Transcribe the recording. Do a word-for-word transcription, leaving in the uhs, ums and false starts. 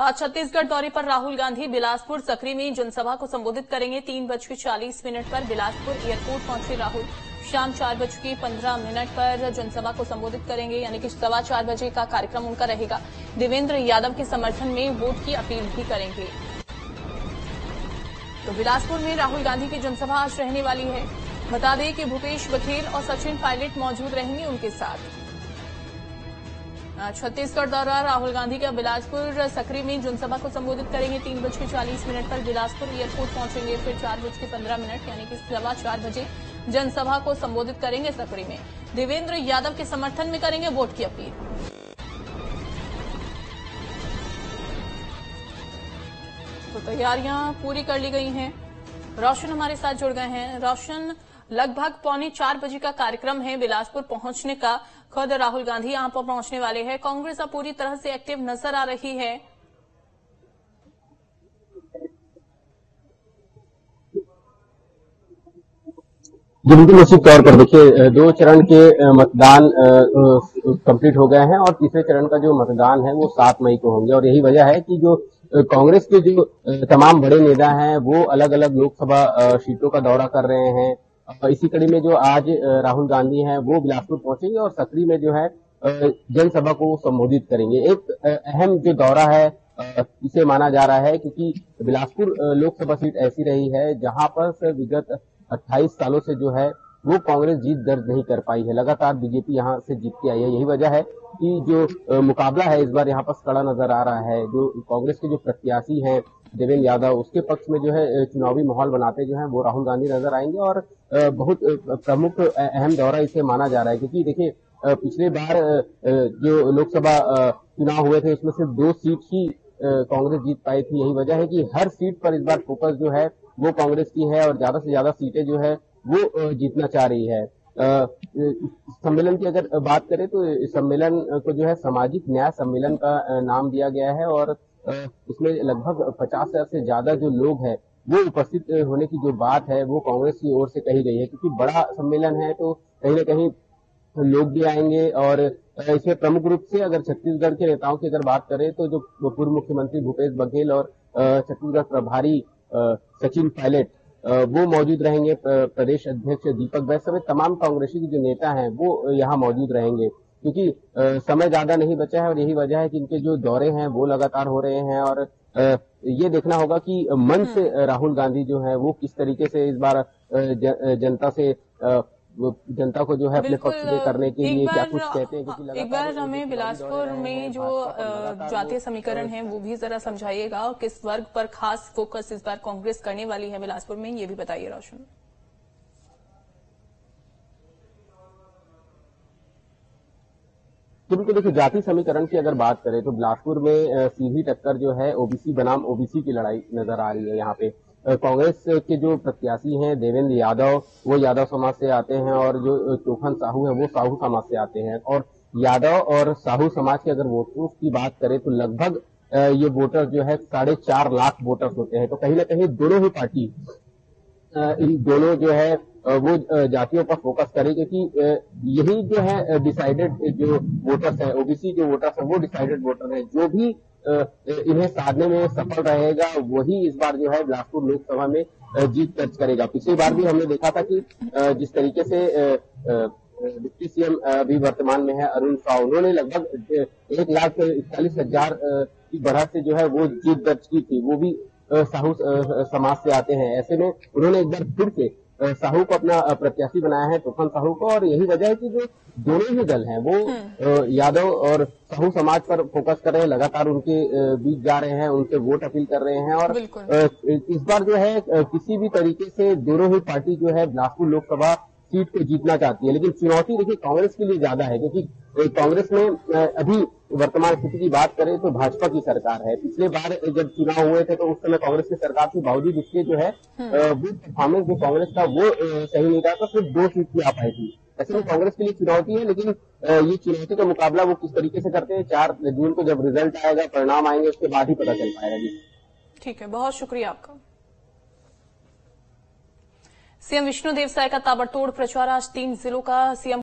छत्तीसगढ़ दौरे पर राहुल गांधी बिलासपुर सकरी में जनसभा को संबोधित करेंगे। तीन बज के चालीस मिनट पर बिलासपुर एयरपोर्ट पहुंचे राहुल। शाम चार बज के पंद्रह मिनट पर जनसभा को संबोधित करेंगे, यानी कि सवा चार बजे का कार्यक्रम उनका रहेगा। देवेंद्र यादव के समर्थन में वोट की अपील भी करेंगे। तो बिलासपुर में राहुल गांधी की जनसभा आज रहने वाली है। बता दें कि भूपेश बघेल और सचिन पायलट मौजूद रहेंगे उनके साथ। छत्तीसगढ़ दौरा राहुल गांधी का बिलासपुर सकरी में जनसभा को संबोधित करेंगे। तीन बज के चालीस मिनट पर बिलासपुर एयरपोर्ट पहुंचेंगे, फिर चार बज के पंद्रह मिनट यानी कि सवा चार बजे जनसभा को संबोधित करेंगे सकरी में। देवेंद्र यादव के समर्थन में करेंगे वोट की अपील। तो तैयारियां पूरी कर ली गई हैं। रोशन हमारे साथ जुड़ गए हैं। रोशन, लगभग पौने चार बजे का कार्यक्रम है बिलासपुर पहुंचने का। खुद राहुल गांधी यहां पर पहुंचने वाले हैं। कांग्रेस अब पूरी तरह से एक्टिव नजर आ रही है। जी बिल्कुल, निश्चित तौर पर देखिए दो चरण के मतदान कंप्लीट हो गए हैं और तीसरे चरण का जो मतदान है वो सात मई को होंगे। और यही वजह है कि जो कांग्रेस के जो तमाम बड़े नेता हैं वो अलग अलग लोकसभा सीटों का दौरा कर रहे हैं। इसी कड़ी में जो आज राहुल गांधी हैं वो बिलासपुर पहुंचेंगे और सकरी में जो है जनसभा को संबोधित करेंगे। एक अहम जो दौरा है इसे माना जा रहा है, क्योंकि बिलासपुर लोकसभा सीट ऐसी रही है जहां पर विगत अट्ठाईस सालों से जो है वो कांग्रेस जीत दर्ज नहीं कर पाई है। लगातार बीजेपी यहां से जीतती आई है। यही वजह है कि जो मुकाबला है इस बार यहाँ पर कड़ा नजर आ रहा है। जो कांग्रेस के जो प्रत्याशी हैं देवेंद्र यादव, उसके पक्ष में जो है चुनावी माहौल बनाते जो है वो राहुल गांधी नजर आएंगे और बहुत प्रमुख अहम दौरा इसे माना जा रहा है। क्योंकि देखिए पिछले बार जो लोकसभा चुनाव हुए थे उसमें सिर्फ दो सीट ही कांग्रेस जीत पाई थी। यही वजह है कि हर सीट पर इस बार फोकस जो है वो कांग्रेस की है और ज्यादा से ज्यादा सीटें जो है वो जीतना चाह रही है। सम्मेलन की अगर बात करें तो सम्मेलन को जो है सामाजिक न्याय सम्मेलन का नाम दिया गया है और इसमें लगभग पचास हजार से ज्यादा जो लोग हैं वो उपस्थित होने की जो बात है वो कांग्रेस की ओर से कही गई है। क्योंकि बड़ा सम्मेलन है तो कहीं ना कहीं लोग भी आएंगे। और इसमें प्रमुख रूप से अगर छत्तीसगढ़ के नेताओं की अगर बात करें तो जो पूर्व मुख्यमंत्री भूपेश बघेल और छत्तीसगढ़ प्रभारी सचिन पायलट वो मौजूद रहेंगे। प्रदेश अध्यक्ष दीपक बैस समेत तमाम कांग्रेसी के जो नेता हैं वो यहाँ मौजूद रहेंगे। क्योंकि समय ज्यादा नहीं बचा है और यही वजह है कि इनके जो दौरे हैं वो लगातार हो रहे हैं। और ये देखना होगा कि मन से राहुल गांधी जो है वो किस तरीके से इस बार जनता से जनता को जो है अपने पक्ष में करने के लिए क्या कुछ कहते हैं। क्योंकि एक बार हमें बिलासपुर में जो जातीय समीकरण है वो भी जरा समझाइएगा और किस वर्ग पर खास फोकस इस बार कांग्रेस करने वाली है बिलासपुर में, ये भी बताइए रोशन। तो बिल्कुल देखिए जाति समीकरण की अगर बात करें तो बिलासपुर में सीधी टक्कर जो है ओबीसी बनाम ओबीसी की लड़ाई नजर आ रही है। यहाँ पे कांग्रेस के जो प्रत्याशी हैं देवेंद्र यादव वो यादव समाज से आते हैं और जो तोखन साहू है वो साहू समाज से आते हैं। और यादव और साहू समाज के अगर वोटर्स की बात करें तो लगभग ये वोटर जो है साढ़े चार लाख वोटर्स होते हैं। तो कहीं ना कहीं दोनों ही पार्टी इन दोनों जो है वो जातियों पर फोकस करे, क्योंकि यही जो है डिसाइडेड जो वोटर्स है ओबीसी जो वोटर्स है वो डिसाइडेड वोटर है। जो भी इन्हें साधने में सफल रहेगा वही इस बार जो है बिलासपुर लोकसभा में जीत दर्ज करेगा। पिछली बार भी हमने देखा था कि जिस तरीके से डिप्टी सीएम अभी वर्तमान में है अरुण शाह, उन्होंने लगभग एक लाख इकतालीस हजार की बढ़त से जो है वो जीत दर्ज की थी। वो भी साहू समाज से आते हैं। ऐसे में उन्होंने एक बार फिर से साहू को अपना प्रत्याशी बनाया है, तोखन साहू को। और यही वजह है कि जो दोनों ही दल हैं वो यादव और साहू समाज पर फोकस कर रहे हैं, लगातार उनके बीच जा रहे हैं, उनसे वोट अपील कर रहे हैं। और इस बार जो है किसी भी तरीके से दोनों ही पार्टी जो है बिलासपुर लोकसभा सीट को जीतना चाहती है। लेकिन चुनौती देखिए कांग्रेस के लिए ज्यादा है, क्योंकि कांग्रेस में अभी वर्तमान स्थिति की बात करें तो भाजपा की सरकार है। पिछले बार जब चुनाव हुए थे तो उस समय कांग्रेस की सरकार के बावजूद उसके जो है वो परफॉर्मेंस जो कांग्रेस का वो सही नहीं था, तो सिर्फ दो सीट की आ पाई थी। ऐसे में कांग्रेस के लिए चुनौती है, लेकिन ये चुनौती का मुकाबला वो किस तरीके से करते हैं चार जून को जब रिजल्ट आएगा, परिणाम आएंगे, उसके बाद ही पता चल पाएगा। जी ठीक है, बहुत शुक्रिया आपका। सीएम विष्णुदेव साय का ताबड़तोड़ प्रचार, आज तीन जिलों का सीएम